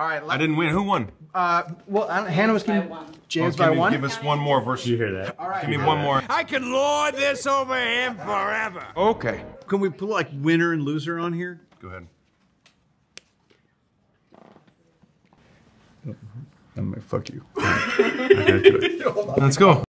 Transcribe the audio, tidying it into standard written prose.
All right. I didn't win. Who won? Well, Hannah was giving James by one. Give us one more versus. You hear that? All right. Give me one more. I can lord this over him forever. Okay. Can we put like winner and loser on here? Go ahead. I'm gonna fuck you. Let's go.